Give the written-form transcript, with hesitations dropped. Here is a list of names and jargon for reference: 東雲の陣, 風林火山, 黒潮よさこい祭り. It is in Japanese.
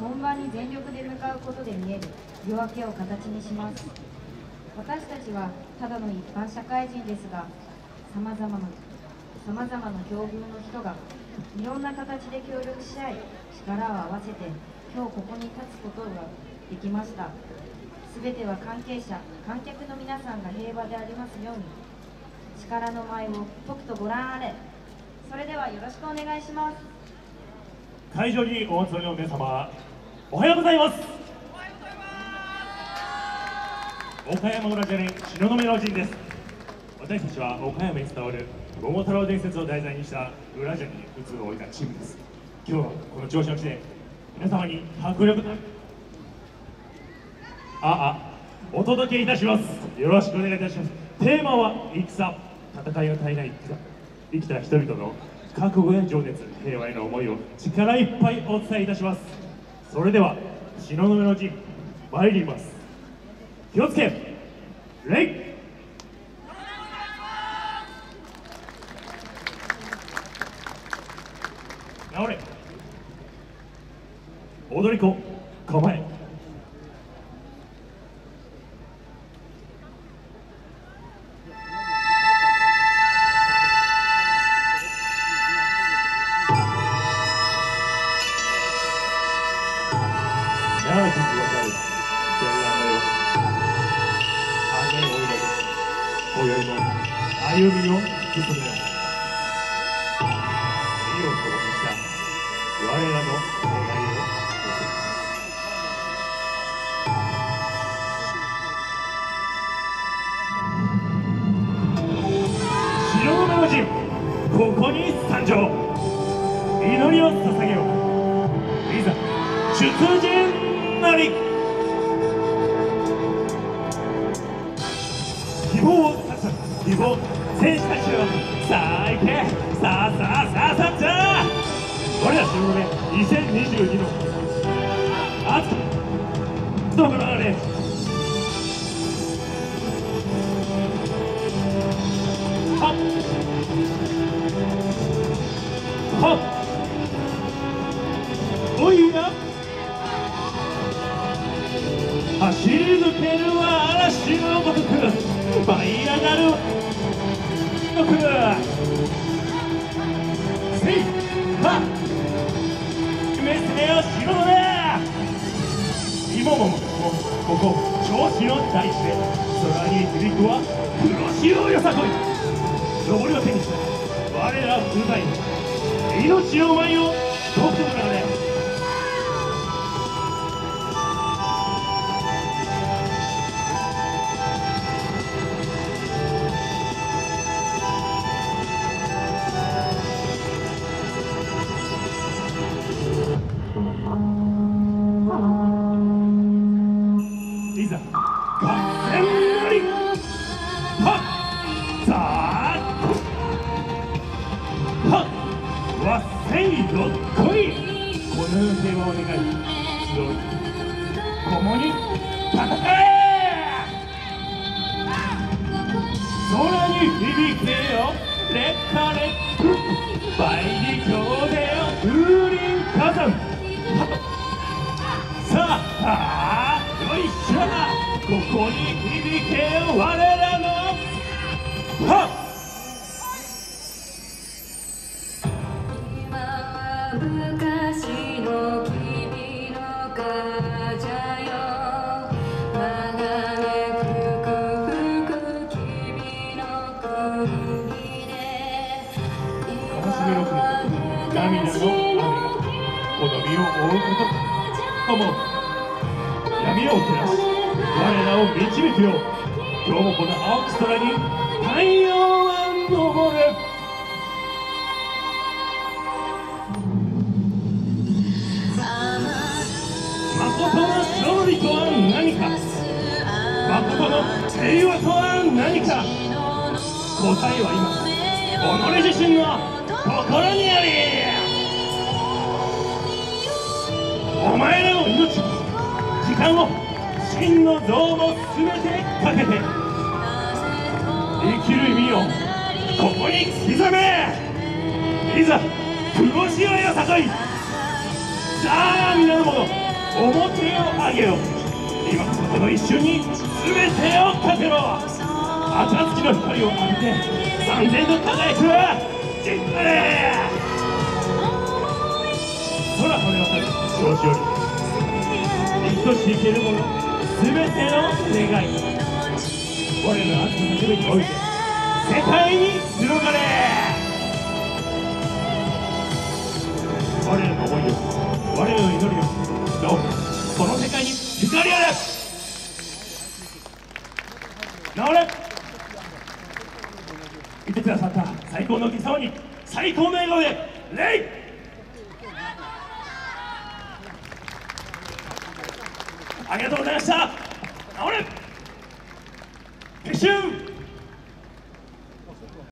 本番に全力で向かうことで見える夜明けを形にします。私たちはただの一般社会人ですが、さまざまな境遇の人がいろんな形で協力し合い、力を合わせて今日ここに立つことができました。全ては関係者観客の皆さんが平和でありますように。力の舞をとくとご覧あれ。それではよろしくお願いします。会場にお集まりの皆様、おはようございます。岡山村じゃれん東雲老人です。私たちは岡山に伝わる桃太郎伝説を題材にした裏ジャに移るを置いたチームです。今日はこの調子の地で皆様に迫力のお届けいたします。よろしくお願いいたします。テーマは戦、戦いが絶えない生きた人々の覚悟や情熱、平和への思いを力いっぱいお伝えいたします。それでは東雲の陣参ります。気をつけ礼。直れ踊り子構え。今宵も歩みを進めよう。意を共にした我らの願いを白馬の陣、ここに参上。祈りを捧げよう。いざ出陣なり。希望を希望、選手たちよ。さあ行け、さあさあさあさあさあ。我ら東雲2022の熱くどこのあれ。おいや走り抜けるは嵐のごとく舞い上がるせいは娘をしろとだ。今もここ調子の大地で空に響くは黒潮よさこい。登りを手にした我ら舞台に命を舞いをとってもらうね。この平和を願い、強い共に戦え。空に響けよ烈火烈風、倍に強でよ風林火山。さあよいしょ、ここに響けよ我らのはっ。闇を照らし我らを導くよう。今日もこの青く空に太陽は昇る。まことの勝利とは何か、まことの平和とは何か。答えは今己自身の心にあり。お前らの命、時間を、真の像も全てかけて生きる意味をここに刻め。いざ黒潮よさこい。さあ皆の者、面を上げよ。今この一瞬に全てをかけろ。暁の光を浴びて三千の輝くはジンバレー。空飛び渡る少子より生きとし生ける者全ての願い、我の熱き夢において世界に広がれ。我の思いを、我の祈りを、どうかこの世界に光あれ。直れ。いてくださった最高のお客様に最高の笑顔で礼。ありがとうございました。直れ。撤収。